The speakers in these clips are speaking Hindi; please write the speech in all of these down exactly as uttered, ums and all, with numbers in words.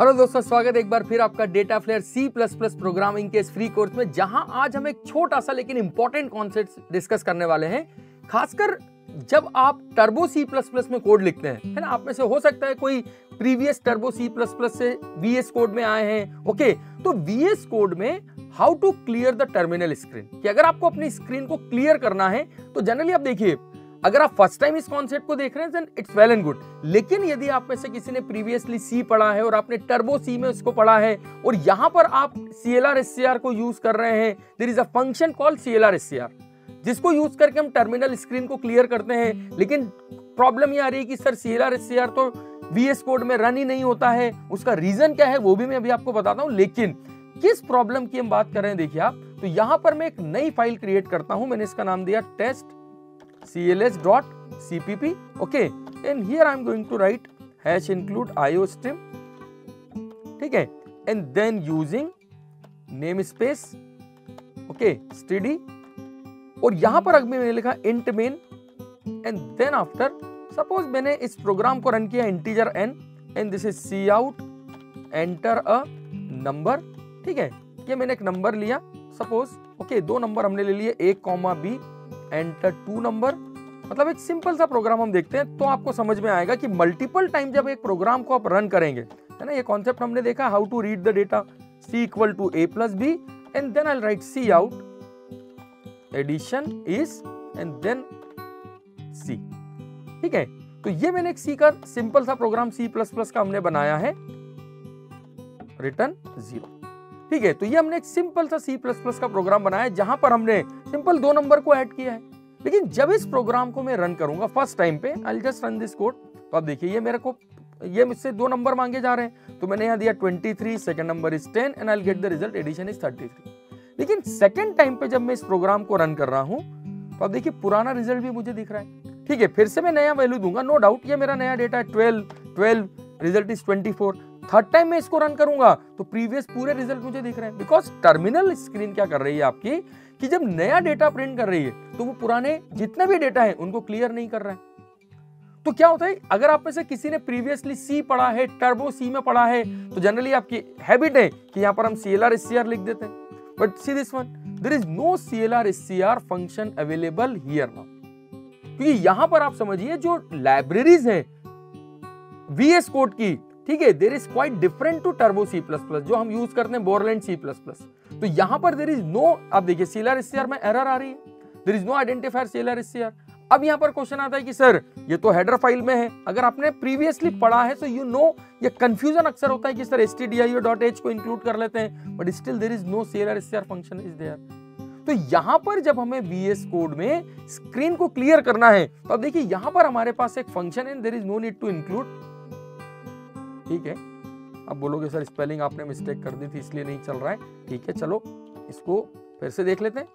हेलो दोस्तों, स्वागत है एक बार फिर आपका DataFlair C plus plus programming के इस फ्री कोर्स में, जहां आज हम एक छोटा सा लेकिन इंपॉर्टेंट कॉन्सेप्ट डिस्कस करने वाले हैं। खासकर जब आप टर्बो सी प्लस प्लस में कोड लिखते हैं, है ना, आप में से हो सकता है कोई previous Turbo C plus plus से वीएस कोड में आए हैं। ओके, तो वीएस कोड में how to clear the terminal screen, कि अगर आपको अपनी स्क्रीन को क्लियर करना है तो जनरली आप देखिए, अगर आप फर्स्ट टाइम इस कॉन्सेप्ट को देख रहे हैं then it's well and good, लेकिन यदि आप में से किसी ने प्रीवियसली सी पढ़ा है और आपने टर्बो सी में उसको पढ़ा है और यहाँ पर आप clrscr को यूज कर रहे हैं, there is a function called clrscr जिसको यूज करके हम टर्मिनल स्क्रीन को क्लियर करते हैं। लेकिन प्रॉब्लम ये आ रही है कि सर clrscr तो वीएस कोड में रन ही नहीं होता है, उसका रीजन क्या है वो भी मैं अभी आपको बताता हूँ। लेकिन किस प्रॉब्लम की हम बात कर रहे हैं, देखिए आप, तो यहाँ पर मैं एक नई फाइल क्रिएट करता हूँ। मैंने इसका नाम दिया test cls.cpp, okay, and here I am going to write hash include iostream, ठीक है, and then using namespace, okay, std, और यहाँ पर अगर मैंने लिखा int main, and then after suppose मैंने इस प्रोग्राम को रन किया integer n, and this is cout enter a number, ठीक है, ये मैंने एक नंबर लिया suppose, okay, दो नंबर हमने ले लिए a comma b enter two number, मतलब एक सिंपल सा प्रोग्राम हम देखते हैं तो आपको समझ में आएगा कि मल्टीपल टाइम जब एक प्रोग्राम को आप रन करेंगे, है ना, ये कॉन्सेप्ट हमने देखा how to read the data, c equal to a plus b and then I will write c out addition is and then c, ठीक है। तो ये मैंने एक c का सिंपल सा प्रोग्राम c प्लस प्लस का हमने बनाया है, रिटर्न जीरो, ठीक है। तो ये हमने एक सिंपल सा सी प्लस प्लस का प्रोग्राम बनाया जहां पर हमने सिंपल दो नंबर को ऐड किया है। लेकिन जब इस प्रोग्राम को मैं रन करूंगा फर्स्ट टाइम पे, I will just run this code, तो आप देखिए ये मेरे को, ये मुझसे दो नंबर मांगे जा रहे हैं, तो मैंने यहाँ दिया twenty three, second number is ten and I will get the result addition is thirty three. लेकिन सेकंड टाइम पे जब मैं इस प्रोग्राम को रन कर रहा हूँ तो आप देखिए पुराना रिजल्ट भी मुझे दिख रहा है, ठीक है। फिर से मैं नया वैल्यू दूंगा, नो डाउट ये मेरा नया डेटा है, twelve twelve, result is twenty four. Third time मैं इसको रन करूंगा तो प्रीवियस पूरे रिजल्ट मुझे दिख रहे हैं, बिकॉज टर्मिनल स्क्रीन क्या कर रही है आपकी, कि जब नया डेटा प्रिंट कर रही है तो वो पुराने जितने भी डेटा है उनको क्लियर नहीं कर रहा है। तो क्या होता है, अगर आप में से किसी ने प्रीवियसली सी पढ़ा है, टर्बो सी में पढ़ा है, तो जनरली आपकी हैबिट है कि यहाँ पर हम clrscr लिख देते हैं, but see this one there is no clrscr function available here now, क्योंकि यहाँ पर आप समझिए जो लाइब्रेरीज है वीएस कोड की, ठीक है, there is quite different to Turbo C plus plus जो हम यूज करते हैं बोरलैंड सी प्लस प्लस। तो यहाँ पर देर इज नो, आप देखिए clrscr में एरर आ रही है, there is no identifier clrscr। अब यहाँ पर क्वेश्चन आता है कि सर ये तो हेडर फाइल में है, अगर आपने प्रीवियसली पढ़ा है तो यू नो, ये कंफ्यूजन अक्सर होता है कि सर stdio.h को इंक्लूड कर लेते हैं, but still there is no clrscr function is there. तो यहाँ पर जब हमें वीएस कोड में स्क्रीन को क्लियर करना है तो अब देखिए यहाँ पर हमारे पास एक फंक्शन है, there is no need to include, ठीक है। अब बोलोगे सर स्पेलिंग आपने मिस्टेक कर दी थी इसलिए नहीं चल रहा है, ठीक है, चलो इसको फिर से देख लेते हैं,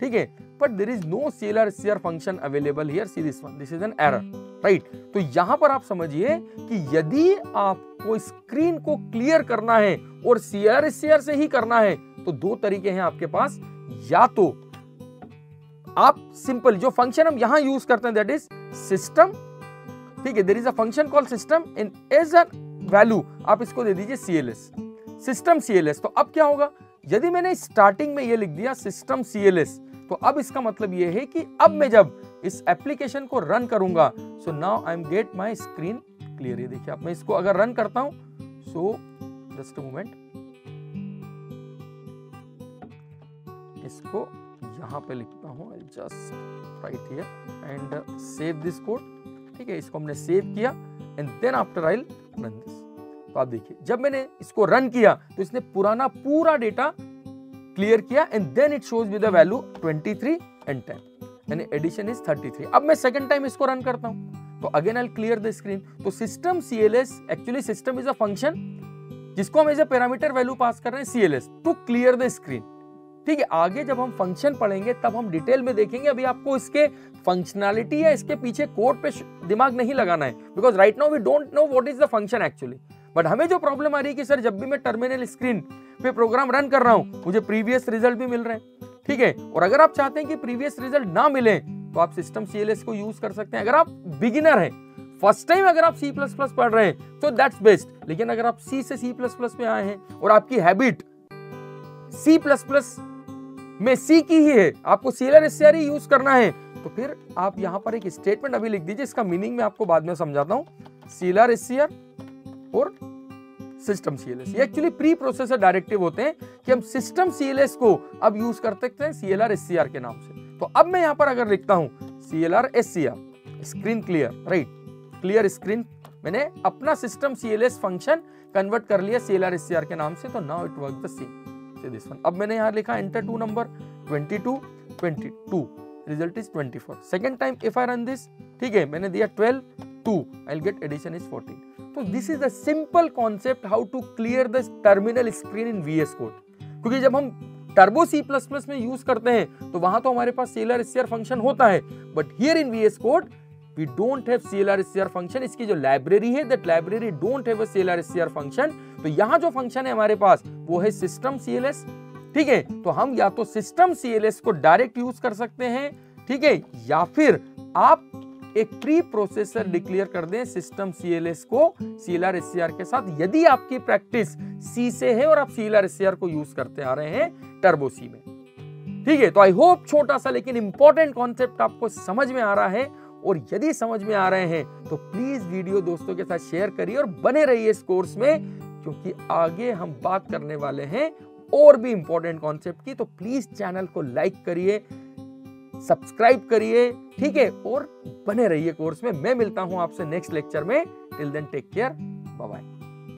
ठीक है। But there is no clrscr function available here, see this one, this is an error, right. तो यहां पर आप समझिए कि यदि आपको स्क्रीन को क्लियर करना है और clrscr से ही करना है तो दो तरीके हैं आपके पास, या तो आप सिंपल जो फंक्शन हम यहां यूज करते हैं दैट इज सिस्टम, ठीक है, there is a function called system in as an value आप इसको दे दीजिए cls, सिस्टम cls। तो अब क्या होगा, यदि मैंने स्टार्टिंग में ये लिख दिया सिस्टम cls, तो अब इसका मतलब ये है कि अब मैं जब इस एप्लीकेशन को रन करूंगा, so now I am get my screen clear. ये देखिए, अब मैं इसको अगर रन करता हूं, सो जस्ट अ मोमेंट, इसको यहां पे लिखता हूं, I just right here and save this code, ठीक है, इसको हमने सेव किया and then after I will run this. तो आप देखिए जब मैंने इसको रन किया तो इसने पुराना पूरा डेटा क्लियर किया and then it shows with the value twenty three and ten, यानी एडिशन इज थर्टी थ्री। अब मैं सेकंड टाइम इसको रन करता हूं तो again I clear the screen. तो system cls, actually system is a function जिसको हम as a parameter value pass कर रहे हैं cls to clear the screen, ठीक है। आगे जब हम फंक्शन पढ़ेंगे तब हम डिटेल में देखेंगे, अभी आपको इसके फंक्शनैलिटी या इसके पीछे कोड पे दिमाग नहीं लगाना है, because right now we don't know what is the function actually. But हमें जो प्रॉब्लम आ रही है कि सर जब भी मैं टर्मिनल स्क्रीन पे प्रोग्राम रन कर रहा हूँ मुझे प्रीवियस रिजल्ट भी मिल रहे हैं, ठीक है, और अगर आप चाहते हैं कि प्रीवियस रिजल्ट ना मिले तो आप सिस्टम cls को यूज कर सकते हैं। अगर आप बिगिनर हैं, फर्स्ट टाइम अगर आप C++ पढ़ रहे हैं तो दैट्स बेस्ट, लेकिन अगर आप C से C++ में आए हैं और आपकी हैबिट C++ में C की ही है, आपको clrscr यूज करना है, तो फिर आप यहां पर एक स्टेटमेंट अभी लिख दीजिए। इसका मीनिंग मैं आपको बाद में समझाता हूं। clrscr और सिस्टम cls ये एक्चुअली प्री प्रोसेसर डायरेक्टिव होते हैं कि हम सिस्टम cls को अब यूज कर सकते हैं clrscr के नाम से। तो अब मैं यहां पर अगर लिखता हूं clrscr screen clear, right, clear screen, मैंने अपना सिस्टम cls फंक्शन कन्वर्ट कर लिया clrscr के नाम से। तो now it work the same से दिस वन। अब मैंने यहां लिखा एंटर टू नंबर बाईस बाईस, रिजल्ट इज चौबीस। Second time if I run this, ठीक है, मैंने दिया बारह, दो, I will get addition is चौदह। तो this is a simple concept how to clear the terminal screen in VS code, क्योंकि जब हम टर्बो सी प्लस प्लस में यूज करते हैं तो वहां तो हमारे पास clrscr फंक्शन होता है, but here in VS code we don't have clrscr function। इसकी जो लाइब्रेरी है that library don't have a clrscr function। तो यहाँ जो फंक्शन है हमारे पास वो है सिस्टम cls, ठीक है। तो हम या तो सिस्टम cls को डायरेक्ट यूज कर सकते हैं, ठीक है, या फिर आप एक प्री प्रोसेसर डिक्लेयर कर दें सिस्टम cls को clrscr के साथ, यदि आपकी प्रैक्टिस c से है और आप clrscr को यूज करते आ रहे हैं टर्बो c में, ठीक है। तो आई होप छोटा सा लेकिन इंपॉर्टेंट कॉन्सेप्ट आपको समझ में आ रहा है, और यदि समझ में आ रहे हैं तो प्लीज वीडियो दोस्तों के साथ शेयर करिए और बने रहिए इस कोर्स में, क्योंकि आगे हम बात करने वाले हैं और भी इंपॉर्टेंट कॉन्सेप्ट की। तो प्लीज चैनल को लाइक करिए, सब्सक्राइब करिए, ठीक है, और बने रहिए कोर्स में। मैं मिलता हूं आपसे नेक्स्ट लेक्चर में। Till then take care, bye bye.